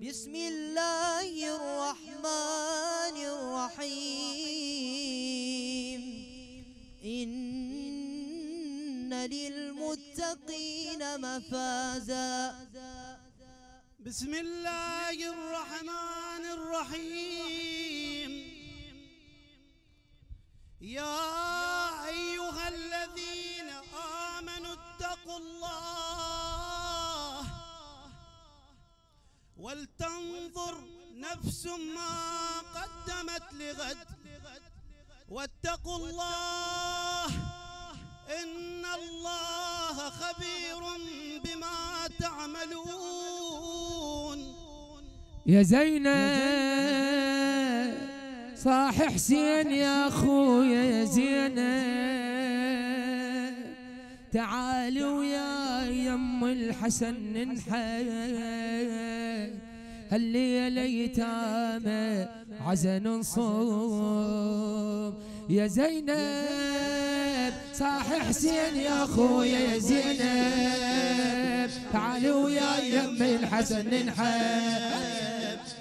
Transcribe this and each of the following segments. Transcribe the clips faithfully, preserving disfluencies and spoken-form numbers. بسم الله الرحمن الرحيم إن للمتقين مفازا. بسم الله الرحمن الرحيم يا أيها الذين آمنوا اتقوا الله ولتنظر نفس ما قدمت لغد واتقوا الله إن الله خبير بما تعملون. يا زينب صاح حسين يا أخويا يا زينب تعالي ويا يم الحسن ننحى هالليلة يتامى عزن نصوم. يا زينب صاح حسين يا أخويا يا زينب تعالي ويا يم الحسن ننحى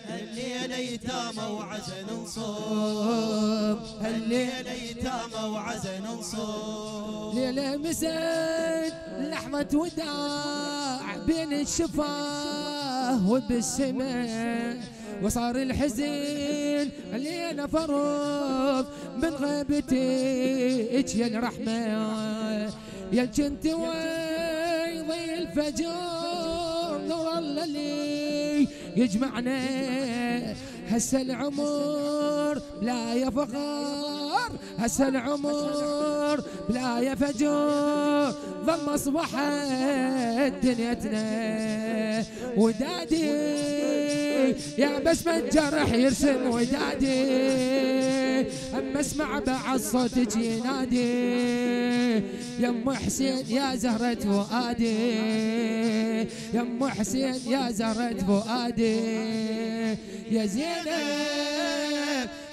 هالليلة يتامى وعزن نصوم هالليلة يتامى وعزن نصوم. ليلة مسد لحمة وداع بين الشفاه وبالسماء وصار الحزين علينا فروض من غيبتك يا الرحمة يا كنت ويضي الفجر نور الليل يجمعنا هسه العمر لا يا فقر هسه العمر لا يا فجور ضم اصبحت دنيتنا ودادي يا بسمة الجرح يرسم ودادي اما اسمع بعض صوتك ينادي يم حسين يا زهرة فؤادي يم حسين يا زهرة فؤادي. يا زينب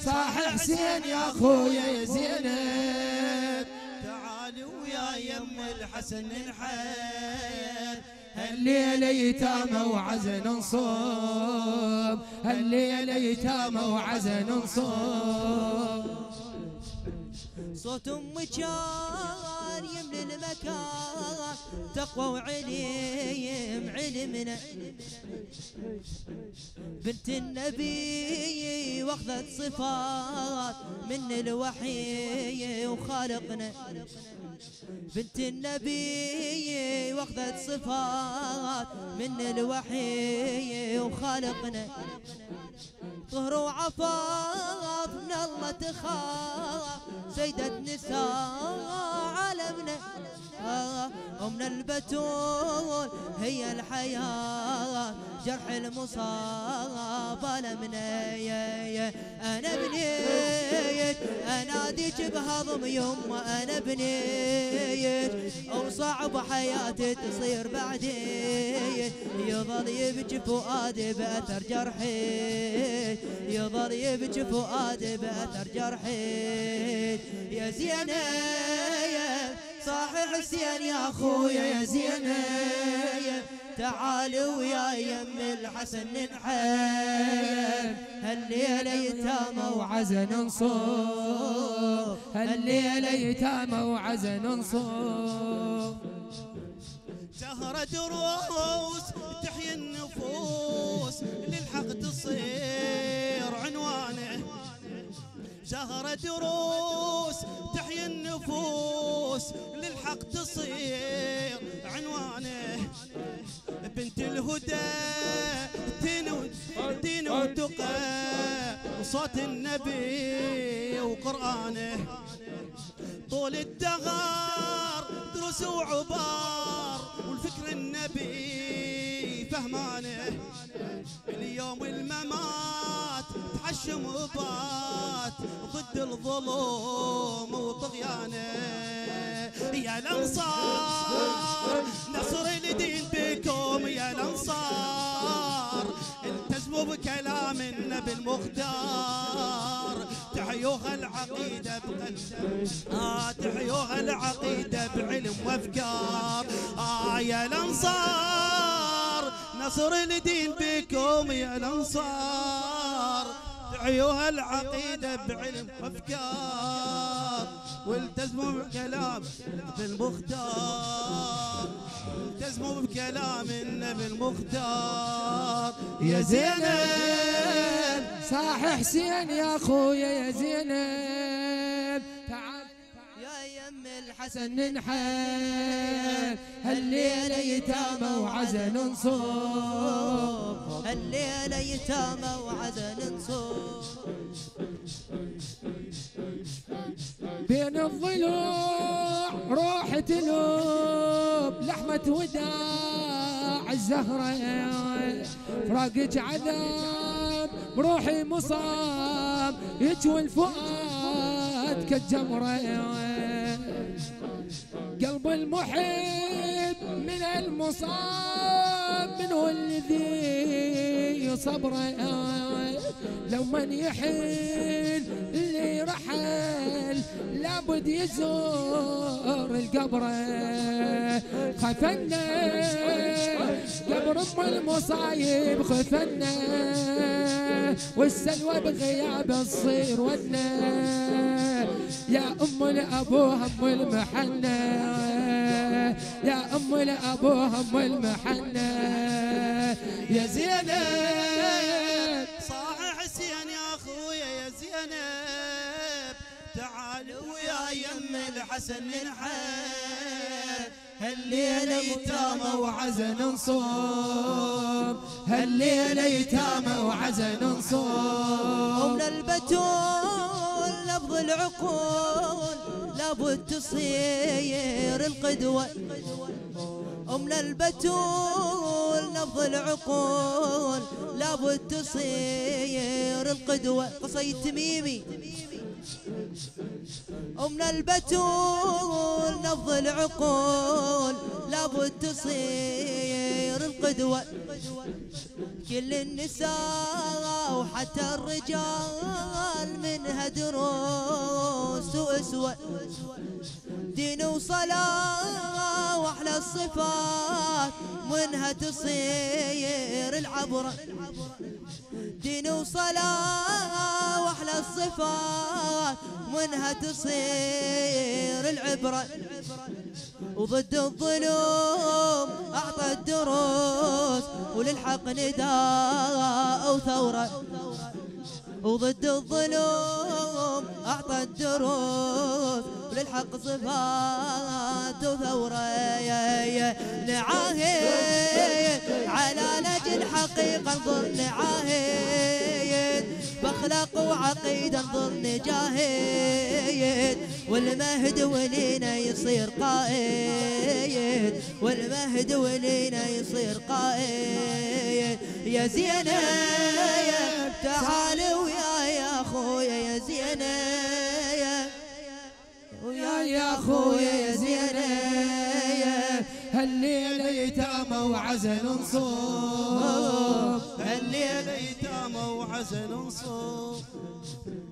صاح حسين يا اخويا يا زينب تعالي ويا يم الحسن نحير هالليلة يتامى وعزن نصوم هالليلة يتامى وعزن نصوم. صوت أم جار يمل المكان تقوى وعليم علمنا بنت النبي واخذت صفات من الوحي وخالقنا بنت النبي واخذت صفات من الوحي وخالقنا طهر وعفاف من الله تخاف سيدة نساء عالمنا أمنا البتول هي الحياة جرح المصاب ألمنا أنا بنيت أناديك بهضم يوم أنا بنيت أو صعب حياتي تصير بعدي يظل يبكي فؤادي بأثر جرحي يظل يبكي فؤادي بأثر جرحي. يا زينب صاح حسين يا اخويا يا زينب تعالي ويا يم الحسن ننحير هالليلة يتامى وعزن نصوم هالليلة يتامى وعزن نصوم. زهرة رؤوس تحيي النفوس للحق تصير عنوانه زهرة رؤوس تحيي النفوس للحق تصير عنوانه بنت الهدى دين وتقى وصوت النبي وقرآنه طول الدهر دروس وعبار والفكر النبي فهمانه اليوم الممات تعشم وبات ضد الظلم وطغيانه يا الأنصار نصر الدين بكم يا الأنصار التزموا بكلام النبي المختار تحيوها العقيدة بقلب آه تحيوها العقيدة بعلم وافكار آه يا الأنصار نصر لدين بكم يا الانصار، دعيوها العقيده بعلم وافكار، والتزموا بكلام النبي المختار، والتزموا بكلام النبي المختار. يا زينب صاح حسين يا اخويا يا زينب، تعال يا يم الحسن ننحل، هالليله يتامى وعزا ننصب، هالليله يتامى وعزا ننصب، بين الضلوع روح تلوب لحمه وداع الزهره، فراقك عذاب بروحي مصاب، يجوي الفؤاد كالجمره، قلب المحب من المصاب منه الذي يصبره، لو من يحن اللي رحل لابد يزور القبر، خفنا قبر ام المصايب خفنا، والسلوى بغياب تصير ودنا، يا ام لابوها ام المحنه، يا ام لابوها ام المحنه. يا زينب صاح حسين يا اخويا يا زينب، تعالوا يا يم الحسن ننحل، هالليله يتامى وعزا ننصب، هالليله يتامى وعزا ننصب، من البتول لفظ العقول لابد تصير القدوه، أم البتول نبض العقول لابد تصير القدوة، قصي تميمي أم البتول نبض العقول لابد تصير القدوة، كل النساء وحتى الرجال منها دروس وأسوة، دين وصلاة وأحلى الصفات منها تصير العبرة، دين وصلاة وأحلى الصفات منها تصير العبرة، وضد الظلم أعطى الدروس وللحق نداء وثورة، وضد الظلم أعطى الدروس وللحق صفات وثورة، نعاهد على نجل الحقيقة انظر، نعاهد بخلق وعقيدة انظر، نجاهد والمهد ولينا يصير قائد، والمهد ولينا يصير قائد. يا زينب تعالي ويا يا أخويا يا زينب، ويا يا أخويا يا زينب، هالليلة يتامى وعزا ننصب، هالليلة يتامى وعزا ننصب.